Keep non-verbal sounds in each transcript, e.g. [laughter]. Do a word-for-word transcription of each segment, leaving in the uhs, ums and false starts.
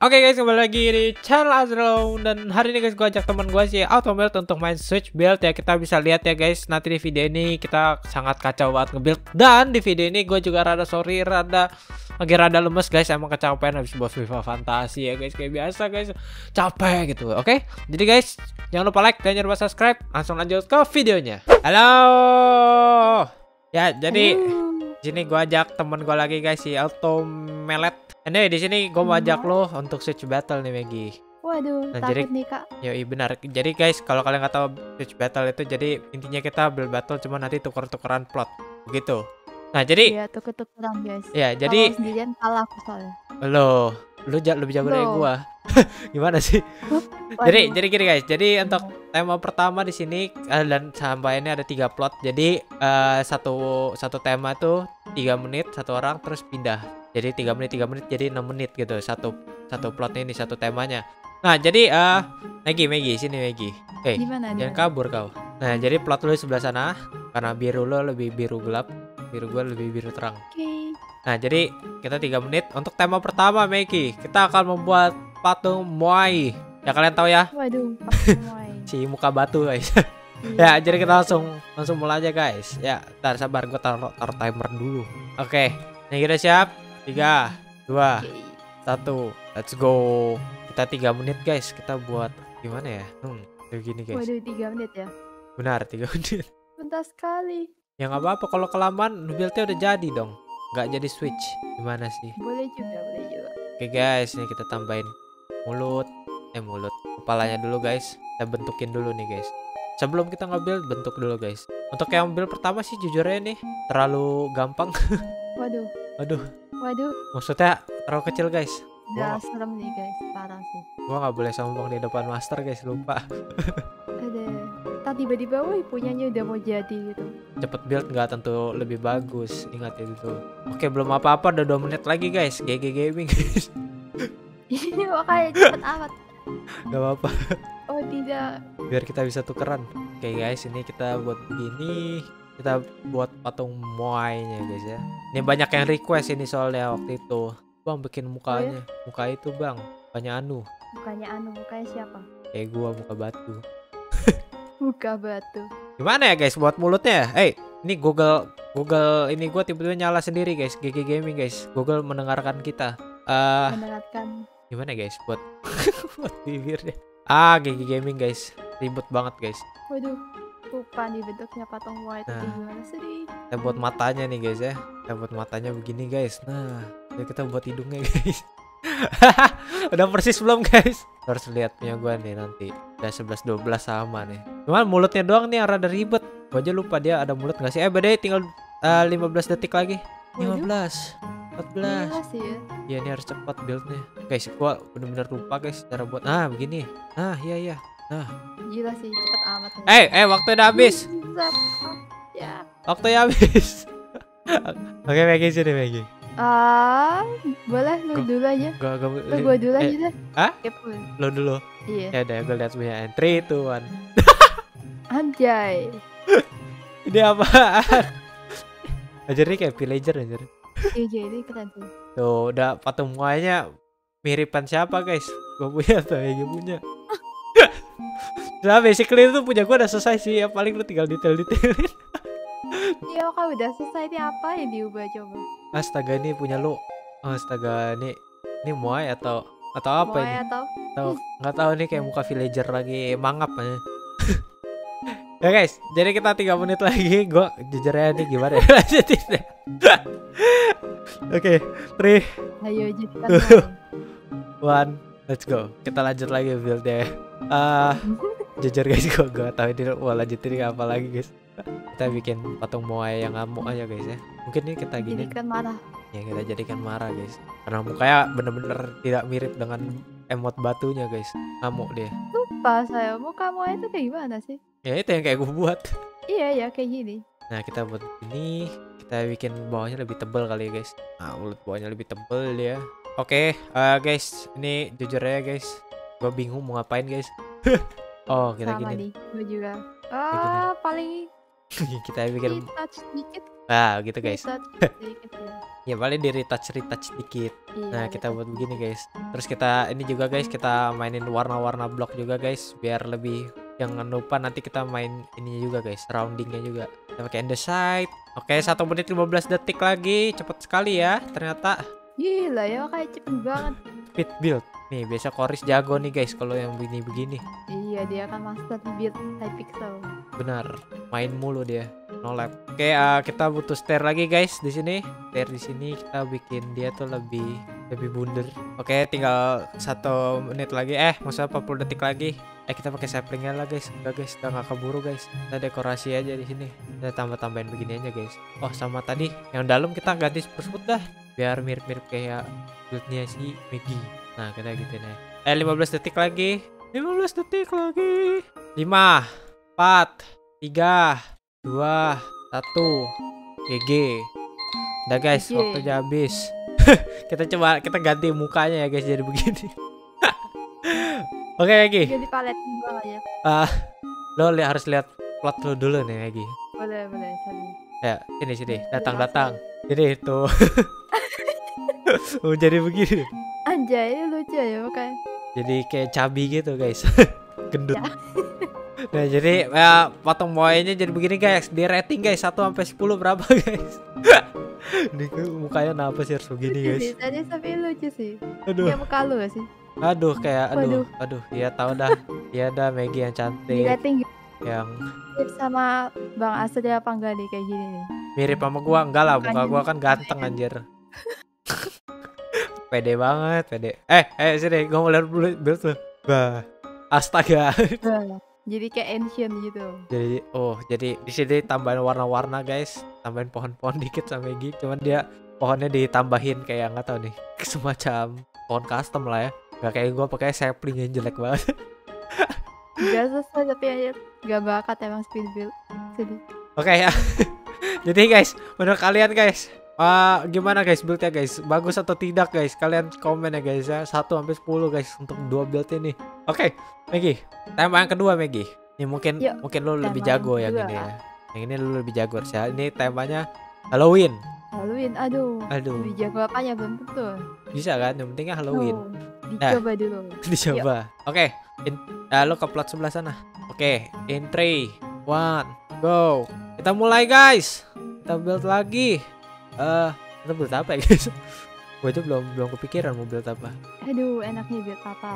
Oke okay guys, kembali lagi di channel Azroon. Dan hari ini guys, gue ajak teman gue si Automel untuk main Switch Build ya. Kita bisa lihat ya guys, nanti di video ini kita sangat kacau banget nge-build. Dan di video ini gue juga rada sorry, rada lagi rada lemes guys, emang kecapean habis bos FIFA Fantasi ya guys. Kayak biasa guys, capek gitu. Oke, okay? Jadi guys, jangan lupa like dan jangan lupa subscribe. Langsung lanjut ke videonya. Halo. Ya, jadi di sini gue ajak temen gue lagi guys, si Automelet. Anyway, di sini gue mau ajak lo untuk Switch Battle nih, Megi. Waduh, nah, takut jadi, nih kak. Yoi, benar. Jadi guys, kalau kalian nggak tahu Switch Battle itu, jadi intinya kita build battle, cuma nanti tuker-tukeran plot, begitu. Nah jadi. Iya, tuker-tukeran guys. Iya, jadi. Kalau sendirian kalah aku soalnya. Lo, lo jago lebih jago dari gue. Gimana sih? jadi, jadi gini guys. Jadi untuk tema pertama di sini dan sampai ini ada tiga plot. Jadi uh, satu satu tema tuh tiga menit satu orang, terus pindah. Jadi tiga menit tiga menit jadi enam menit gitu. Satu satu plotnya ini, satu temanya. Nah, jadi uh, Megi, Megi sini Megi. Oke. Okay, jangan dimana? Kabur kau. Nah, jadi plot lu di sebelah sana karena biru lo lebih biru gelap, biru gua lebih biru terang. Oke. Okay. Nah, jadi kita tiga menit untuk tema pertama Megi. Kita akan membuat patung Moai. Ya kalian tahu ya? Waduh, patung Moai. Si muka batu guys. Ya, jadi kita langsung langsung mulai aja guys. Ya, ntar sabar gua taruh tar timer dulu. Oke. Okay. Nah, kita siap. tiga, dua, satu, let's go. Kita tiga menit guys, kita buat gimana ya? Hmm, begini guys. Waduh, tiga menit ya? Benar, tiga menit. Bentar sekali. Ya nggak apa-apa, kalau kelamaan build-nya udah jadi dong. Nggak jadi switch, gimana sih? Boleh juga, boleh juga. Oke guys, ini kita tambahin mulut. Eh mulut, kepalanya dulu guys. Kita bentukin dulu nih guys. Sebelum kita nge-build, bentuk dulu guys. Untuk yang build pertama sih jujurnya nih terlalu gampang. Waduh. Waduh. Waduh. Maksudnya terlalu kecil guys. Udah gua... serem nih guys, parah sih. Gua nggak boleh sombong di depan master guys, lupa. Ada. Tadi tiba-tiba woi punyanya udah mau jadi gitu. Cepet build nggak tentu lebih bagus, ingat itu. Oke, belum apa-apa, udah dua menit lagi guys. G G Gaming. Ini makanya cepet amat. Gak apa-apa. Oh tidak. Biar kita bisa tukeran. Oke guys, ini kita buat begini. Kita buat patung Moai-nya guys ya. Ini banyak yang request ini soalnya waktu itu. Bang bikin mukanya. Muka itu bang. Mukanya Anu. Mukanya Anu. Mukanya siapa? Eh gua muka batu. Muka batu. Gimana ya guys buat mulutnya? Eh hey, ini Google Google ini gua tiba-tiba nyala sendiri guys. G G Gaming guys. Google mendengarkan kita. Uh, mendengarkan. Gimana guys buat buat bibirnya? Ah G G Gaming guys. Ribet banget guys. Waduh. Lupa nih bentuknya patung white nah, gimana sih? Kita buat matanya nih guys ya. Kita buat matanya begini guys. Nah, kita buat hidungnya guys. Udah persis belum guys? Harus lihat punya gua nih nanti. Udah sebelas dua belas sama nih. Cuman mulutnya doang nih yang rada ribet. Gua aja lupa dia ada mulut gak sih? Eh badai tinggal uh, lima belas detik lagi. lima belas, empat belas. Iya ini harus cepat build-nya. Guys, gua bener-bener lupa guys cara buat. Nah, begini. Nah, iya iya. Nah. Gila sih cepet amat. Eh, hey, eh waktu udah habis. Ya. Waktunya habis. Oke, okay, Megi sini Megi. Ah, boleh lu dulu aja. Gua gua, lu gua dulu eh, aja deh. Hah? Lu dulu. Iya. Ya udah, gue lihat punya entry tuh, Wan. Anjay. Ini apaan? Ajar nih kayak villager anjir. Iya, ini keren tuh. Tuh, udah patung muanya miripan siapa, guys? Gua punya tuh, Megi punya. Nah basically itu punya gue udah selesai sih ya. Paling lu tinggal detail-detailin. Iya kak udah selesai. Ini apa yang diubah coba? Astaga ini punya lu. Astaga ini ini Moai atau atau apa Moai ini? Atau tau, gak tau nih kayak muka villager lagi mangap aja. Ya guys, jadi kita tiga menit lagi. Gue jujurnya nih gimana ya. Lanjutin deh. Oke Tri. Ayo jadikan One. Let's go. Kita lanjut lagi build-nya. Uh, jujur guys, gue gak tau ini mau lanjutin apa lagi guys. Kita bikin patung Moai yang ngamuk aja guys ya. Mungkin ini kita gini. Jadikan marah. Ya kita jadikan marah guys. Karena mukanya bener-bener tidak mirip dengan emot batunya guys. Ngamuk dia. Lupa saya muka Moai itu kayak gimana sih? Ya itu yang kayak gue buat. Iya ya kayak gini. Nah kita buat ini. Kita bikin bawahnya lebih tebal kali ya guys. Nah mulut bawahnya lebih tebal ya. Oke, okay, uh, guys, ini jujur ya guys, gue bingung mau ngapain guys. Oh, kita sama gini. Sama nih, gue juga. Ah, oh, paling. Kita bikin. Kita sedikit. Nah gitu guys. Ya paling di retouch retouch dikit. Iya, nah kita buat begini guys. Terus kita ini juga guys, kita mainin warna-warna blok juga guys, biar lebih. Jangan lupa nanti kita main ini juga guys, roundingnya juga. Kita pakai andesite. Oke, satu menit lima belas detik lagi, cepet sekali ya ternyata. Gila ya, kayak cepet banget. Speed build. Nih biasa Koris jago nih guys kalau yang begini-begini. Iya, dia kan master build Hypixel. Benar, main mulu dia. No lab. Oke, uh, kita butuh stair lagi guys di sini. Stair di sini kita bikin dia tuh lebih lebih bundar. Oke, tinggal satu menit lagi. Eh, maksudnya empat puluh detik lagi. Eh, kita pakai saplingnya lah guys. Enggak guys, udah nggak keburu guys. Kita dekorasi aja di sini. Kita tambah-tambahin begini aja guys. Oh, sama tadi yang dalam kita ganti spruce dah. Biar mirip-mirip kayak buildnya si Megi. Nah, kita gitu nih. Eh, lima belas detik lagi. lima belas detik lagi. lima, empat, tiga, dua, satu, G G. Udah guys, G G. Waktunya habis. Kita coba kita ganti mukanya ya guys jadi begini. Oke okay, Megi. Jadi palet bawah ya. Ah, lo li harus lihat plot lo dulu nih Megi. Boleh boleh. Sorry. Ya ini sini datang datang. Jadi itu. Oh jadi begini. Anjay lucu ya makanya. Jadi kayak cabi gitu guys. Gendut. Ya. [laughs] Nah jadi ya, potong moainya jadi begini guys. Di rating guys satu sampai sepuluh berapa guys. Ini mukanya kenapa sih harus begini guys. Tadi tapi lucu sih. Aduh. Kayak muka lu gak sih? Aduh kayak aduh. Aduh, aduh ya tahu dah. Ya dah Megi yang cantik. Di rating yang mirip sama Bang Asri apa enggak nih kayak gini nih. Mirip sama gua enggak lah, muka gua kan ganteng anjir. Pede banget, pede. Eh, eh sini gua mau lihat build lu. Bah. Astaga. Jadi kayak ancient gitu. Jadi oh, jadi di sini tambahin warna-warna guys, tambahin pohon-pohon dikit sama Megi. Cuman dia pohonnya ditambahin kayak nggak tahu nih, semacam pohon custom lah ya. Gak kayak gua pakai sapling yang jelek banget. Gak susah tapi aja gak bakat emang speed build. Sedih. Oke okay, ya. Jadi guys, menurut kalian guys, uh, gimana guys buildnya guys? Bagus atau tidak guys? Kalian komen ya guys ya. satu sampai sepuluh guys untuk dua build ini. Oke, okay, Megi. Tema yang kedua Megi. Ini mungkin Yuk, mungkin lo lebih jago yang ini ya. Yang ini lo lebih jago sih. Ini temanya Halloween. Halloween, aduh. Aduh. Lebih jago apanya belum tentu. Bisa kan? Yang pentingnya Halloween. Oh, dicoba nah, dulu. Dicoba. Oke. Okay. Nah, lo ke plot sebelah sana. Oke. Okay. In three, one, go. Kita mulai guys. Kita build lagi. Eh, uh, kita build apa ya guys? Gue tuh belum belum kepikiran mau build apa. Aduh, enaknya build apa?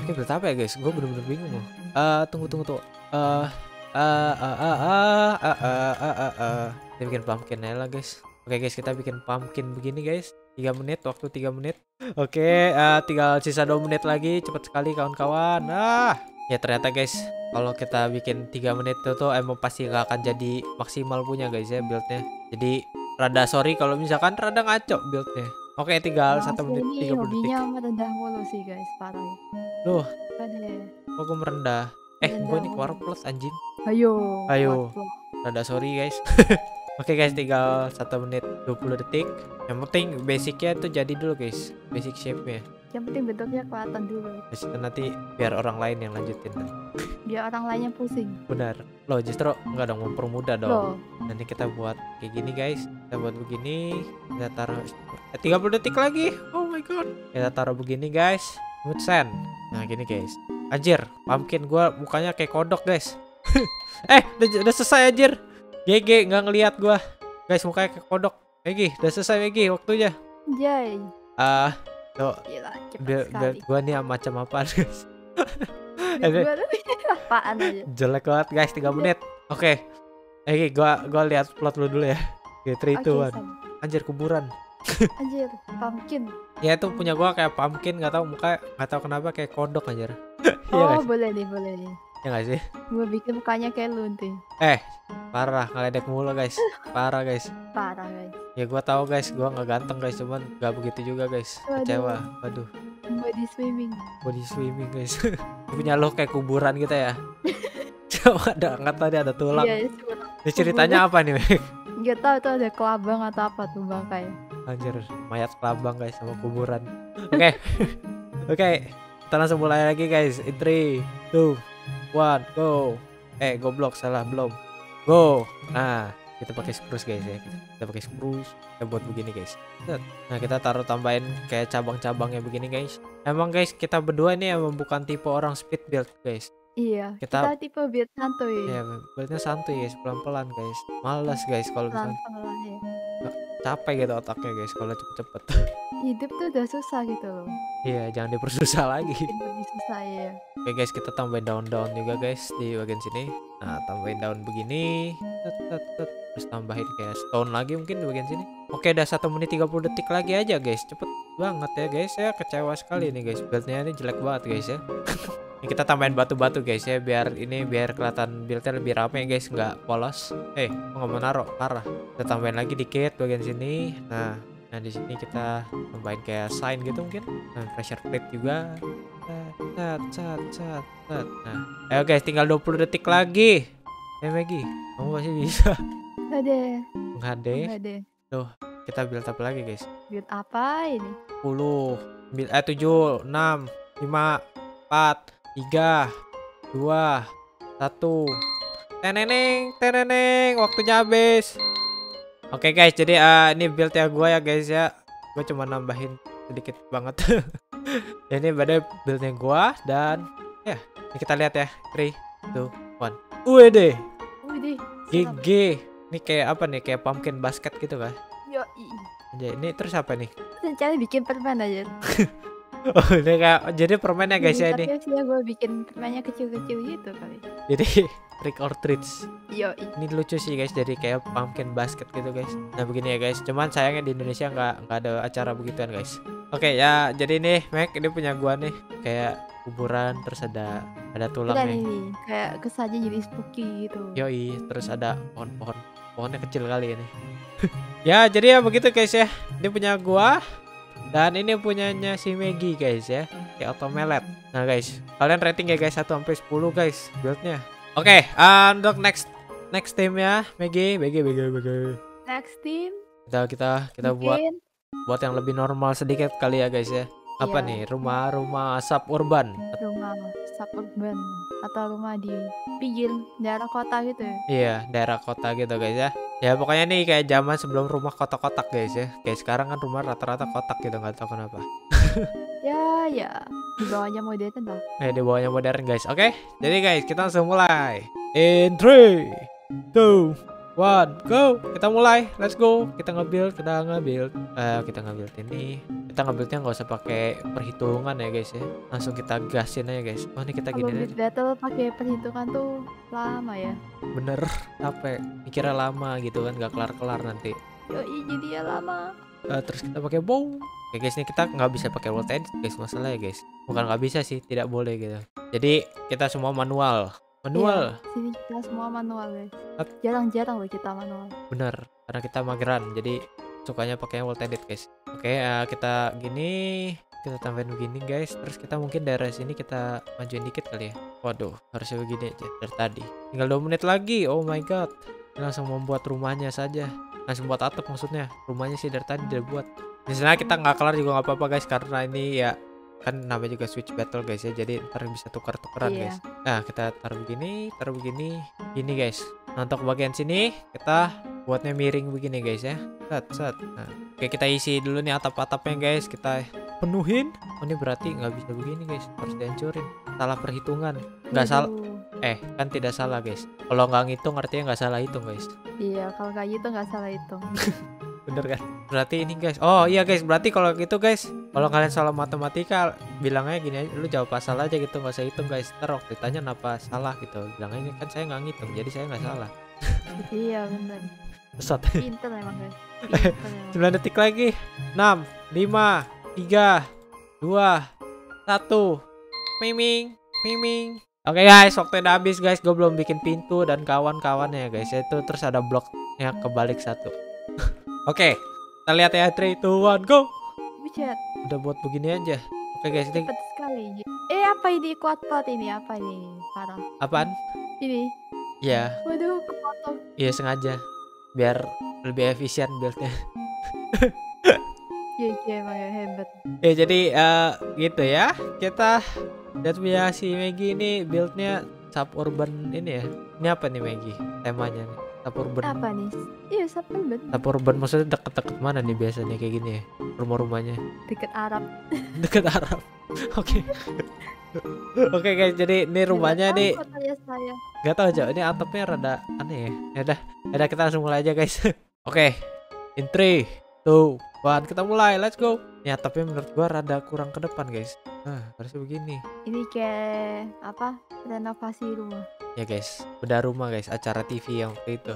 Oke, buat apa ya guys? Gue bener-bener bingung loh. Uh, tunggu tunggu tuh. Eh eh eh eh eh kita bikin pumpkin aja lah guys. Oke okay, guys, kita bikin pumpkin begini guys. tiga menit, waktu tiga menit. Oke, okay, uh, tinggal sisa dua menit lagi. Cepat sekali kawan-kawan. Ah, ya ternyata guys, kalau kita bikin tiga menit itu tuh emang pasti gak akan jadi maksimal punya guys ya buildnya. Jadi rada sorry kalau misalkan rada ngaco buildnya. Oke, okay, tinggal satu menit tiga puluh detik. Hobinya merendah mulu sih guys, parah. Loh, kok gue merendah? Eh, gue ini keluar plus anjing. Ayo. Ayo. Rada sorry guys. Oke okay, guys, tinggal satu menit dua puluh detik. Yang penting basicnya itu jadi dulu guys, basic shape-nya. Yang penting bentuknya kelihatan dulu. Terus nanti biar orang lain yang lanjutin. Biar orang lain yang pusing. Benar. Loh, justru nggak dong, mempermudah dong. Loh. Nanti kita buat kayak gini guys. Kita buat begini. Kita taruh. tiga puluh detik lagi. Oh my god. Kita taruh begini guys. Mood sand. Nah gini guys. Anjir, pumpkin gua mukanya kayak kodok guys. Eh udah, udah selesai anjir. G G nggak ngelihat gua. Guys mukanya kayak kodok. Megi udah selesai Megi waktunya. Jay. Ah, uh, gua nih macam apa guys? Apaan aja. Jelek banget guys tiga menit. Oke. Okay. Megi gua gua lihat plot lu dulu ya. Oke, tiga, dua, satu. Anjir kuburan. Anjir, pumpkin. Ya itu punya gua kayak pumpkin, nggak tahu muka, nggak tahu kenapa kayak kodok anjir. Oh, ya boleh nih, boleh nih. Ya nggak sih? Gua bikin mukanya kayak lunting. Eh, parah, ngeledek mulu guys. Parah guys. Parah guys. Ya gua tahu guys, gua nggak ganteng guys, cuman nggak begitu juga guys. Kecewa. Waduh. Body swimming. Body swimming guys. Punya lo kayak kuburan gitu ya. Coba ada angkat tadi ada tulang. Iya, ini ceritanya apa nih, Meg? Nggak tahu tuh ada kelabang atau apa tuh bangkainya. Anjir, mayat kelabang guys sama kuburan. Oke. Okay. Oke. Okay. Kita langsung mulai lagi guys. In three, two, one, go. Eh, goblok salah belum. Go. Nah, kita pakai spruce guys ya, kita pakai spruce, kita buat begini guys. Nah kita taruh tambahin kayak cabang-cabangnya begini guys. Emang guys kita berdua ini emang bukan tipe orang speed build guys. Iya, kita, kita tipe build santuy. Iya, buildnya santuy guys, pelan-pelan guys. Malas guys kalau misalnya ya. Capek gitu otaknya guys kalau cepet-cepet. Hidup tuh udah susah gitu loh. Iya, jangan dipersusah lagi. Lebih susah ya. Oke guys, kita tambahin daun-daun juga guys di bagian sini. Nah, tambahin daun begini. Terus tambahin kayak stone lagi mungkin di bagian sini. Oke, udah satu menit tiga puluh detik lagi aja guys. Cepet banget ya guys. Saya kecewa sekali nih guys. Buildnya ini jelek banget guys ya. Ini kita tambahin batu-batu guys ya. Biar ini biar kelihatan buildnya lebih rame guys. Nggak polos. Eh, hey, nggak mau naruh. Parah. Kita tambahin lagi dikit bagian sini. Nah. Nah di sini kita tambahin kayak sign gitu mungkin, nah pressure plate juga. Tat tat tat tat. Nah, ayo guys tinggal dua puluh detik lagi. Eh Megi, kamu masih bisa. Ngade. Ngade. Ngade. Tuh, kita build apa lagi guys? Build apa ini? sepuluh, sembilan, eh tujuh, enam, lima, empat, tiga, dua, satu. Teneneng, teneneng, waktunya habis. Oke okay guys, jadi uh, ini build ya gue ya guys ya. Gue cuma nambahin sedikit banget. Ini pada buildnya gue dan ya yeah, ini kita lihat ya. three, two, one. Uede. Uede. G G. Ini kayak apa nih? Kayak pumpkin basket gitu kan? Yo. Jadi ini terus apa nih? Rencana bikin permen aja. Oh, ini kayak jadi permennya guys ya ini. Tapi gue bikin permennya kecil-kecil gitu kali. Jadi trick or treats. Yo, ini lucu sih guys, jadi kayak pumpkin basket gitu guys. Nah begini ya guys, cuman sayangnya di Indonesia nggak nggak ada acara begituan guys. Oke okay, ya, jadi nih Mac ini punya gua nih, kayak kuburan terus ada ada tulangnya. Ini kayak kesannya jadi spooky gitu. Yoi, terus ada pohon-pohon, pohonnya kecil kali ini. Ya jadi ya begitu guys ya, ini punya gua. Dan ini punyanya si Megi guys ya, kayak Automelet. Nah guys, kalian rating ya guys satu sampai sepuluh guys buildnya. Oke, okay, uh, untuk next next team ya, Megi, Megi, Megi, Megi. Next team. Kita kita kita Mungkin. buat buat yang lebih normal sedikit kali ya guys ya. Apa yeah. nih? Rumah-rumah asap urban. Rumah asap urban atau rumah di pinggir daerah kota gitu ya. Iya, daerah kota gitu guys ya. Ya pokoknya nih kayak zaman sebelum rumah kotak-kotak guys ya. Kayak sekarang kan rumah rata-rata kotak gitu, nggak tahu kenapa. Ya ya, di bawahnya modern lah. Eh di bawahnya modern guys. Oke, okay? Jadi guys kita langsung mulai. In three, two, one, go. Kita mulai, let's go. Kita nge-build, kita nge-build uh, Kita nge-build ini. Kita nge-buildnya nggak usah pakai perhitungan ya guys ya. Langsung kita gasin aja guys. Oh ini kita gini aja. Battle pakai perhitungan tuh lama ya. Bener, capek. Mikirnya lama gitu kan, gak kelar-kelar nanti. Yoi, jadi ya lama. Uh, terus kita pakai bow. Oke guys, nih kita nggak bisa pakai world edit guys, masalah ya guys. Bukan nggak bisa sih, tidak boleh gitu. Jadi kita semua manual. Manual. Iya, sini kita semua manual guys. Jarang-jarang loh kita manual. Bener, karena kita mageran. Jadi sukanya pakai world edit guys. Oke, uh, kita gini. Kita tambahin begini guys. Terus kita mungkin daerah sini kita majuin dikit kali ya. Waduh, harusnya begini aja dari tadi. Tinggal dua menit lagi. Oh my god. Langsung membuat rumahnya saja. Langsung buat atap maksudnya. Rumahnya sih dari tadi udah buat. Misalnya kita nggak kelar juga nggak apa-apa guys, karena ini ya kan namanya juga switch battle guys ya. Jadi ntar bisa tukar-tukeran yeah. guys. Nah kita taruh begini, taruh begini, gini guys. Nah untuk bagian sini kita buatnya miring begini guys ya. Set, set. Nah, oke kita isi dulu nih atap-atapnya guys. Kita penuhin. Oh, ini berarti nggak bisa begini guys, harus dihancurin. Salah perhitungan. Nggak salah. Eh kan tidak salah guys. Kalau nggak ngitung artinya nggak salah hitung guys. Iya kalau nggak gitu nggak salah hitung. Bener kan? Berarti ini guys. Oh iya guys, berarti kalau gitu guys, kalau kalian salah matematika bilangnya gini aja, lu jawab asal aja gitu, nggak usah hitung guys. Ntar waktu ditanya kenapa salah gitu, bilangnya ini kan saya nggak ngitung jadi saya nggak salah. Iya bener. Pesat. Pinter memang guys. sembilan detik lagi. enam, lima, tiga, dua, satu. Miming, miming. Oke okay guys, waktu udah habis guys. Gue belum bikin pintu dan kawan-kawannya guys. Itu terus ada bloknya kebalik satu. Oke, okay, kita lihat ya. three, two, one, go. Bucet. Udah buat begini aja. Oke okay guys, ini. Cepet sekali. Eh apa ini kuat-kuat ini? Apa ini? Parah. Apaan? Ini. Ya. Yeah. Waduh, kepotong. Iya yeah, sengaja. Biar lebih efisien build-nya. Iya yeah, yeah, hebat. Ya yeah, jadi uh, gitu ya. Kita. Dan punya si Megi ini buildnya suburban ini ya. Ini apa nih Megi? Temanya nih. Sapurban. Apa nih? Iya, Sapurban. Sapurban maksudnya deket-deket mana nih biasanya kayak gini ya? Rumah-rumahnya. Deket Arab. Deket Arab. Oke. Oke guys, jadi ini rumahnya nih. Gak tau aja, ini atapnya rada aneh ya. Ya udah, ya udah kita langsung mulai aja guys. Oke. In three, two, one, kita mulai. Let's go. Ya, tapi menurut gua rada kurang ke depan, guys. Nah, harusnya begini. Ini kayak apa? Renovasi rumah. Ya, guys. Bedah rumah, guys. Acara T V yang waktu itu.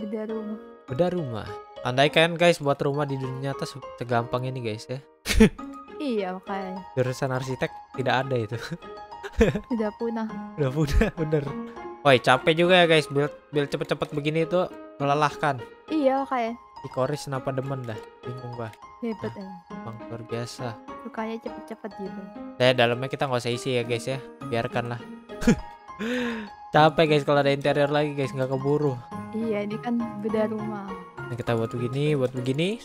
Bedah rumah. Bedah rumah. Andai kan, guys, buat rumah di dunia nyata segampang ini, guys, ya. Iya, makanya. Jurusan arsitek tidak ada itu. Sudah punah. Sudah punah, bener. Woi, capek juga ya, guys. Build build cepet-cepet begini itu melelahkan. Iya, kayak. Ikoris kenapa demen dah? Bingung gua. Hebat ya. Bang, luar biasa. Sukanya cepet-cepet gitu. Nah, dalamnya kita nggak usah isi ya guys ya. Biarkanlah. Capek guys kalau ada interior lagi guys, nggak keburu. Iya, ini kan beda rumah. Nah, kita buat begini, buat begini.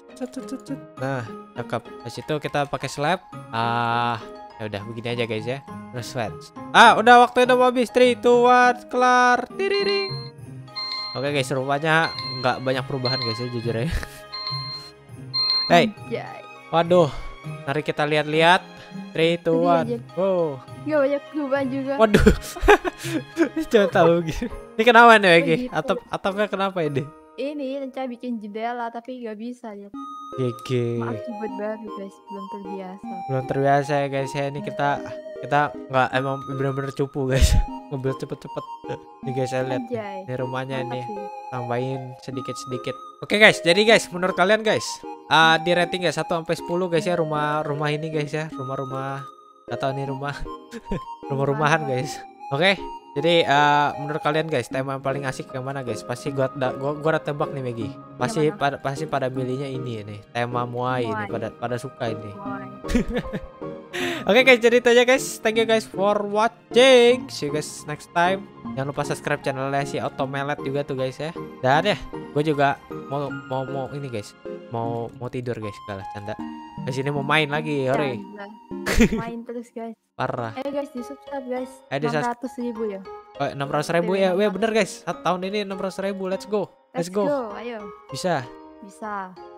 Nah, cakep. Pas itu kita pakai slab. Ah, ya udah begini aja guys ya. Terus swatch. Ah, udah waktunya udah mau habis. three, two, one, kelar. Tiriring. Oke okay guys, rupanya nggak banyak perubahan guys ya jujur ya. Hey, waduh, mari kita lihat-lihat. three, two, one, go. Nggak banyak perubahan juga. Waduh, coba tahu gitu. Ini kenapa nih Megi? Atap atapnya kenapa ini? Ini rencana bikin jendela tapi nggak bisa ya. Gege. Akibat baru guys, belum terbiasa. Belum terbiasa ya guys ya, ini kita kita nggak emang bener-bener cupu guys. Ngebuild cepet-cepet nih guys, saya lihat di rumahnya ini tambahin sedikit-sedikit. Oke okay guys, jadi guys menurut kalian guys uh, di rating guys satu sampai sepuluh guys ya rumah-rumah ini guys ya, rumah-rumah atau nih rumah rumah-rumahan guys. Oke okay? Jadi uh, menurut kalian guys tema yang paling asik yang mana guys? Pasti gua da, gua gua udah tebak nih Megi. Pasti pada pasti pada pilihnya ini nih, tema Moai ini pada pada suka ini. Oke okay guys, jadi itu aja guys. Thank you guys for watching. See you guys next time. Jangan lupa subscribe channelnya si Automel juga tuh guys ya. Dan ya, gue juga mau mau mau ini guys. Mau mau tidur guys, kalah canda. Di sini mau main lagi, hore. Main terus guys. Parah. Ayo guys di subscribe guys. enam ratus ribu ya. Oh, enam ratus ribu ya. Weh bener guys. Tahun ini enam ratus ribu. Let's go. Let's, Let's go. go. Ayo. Bisa. Bisa.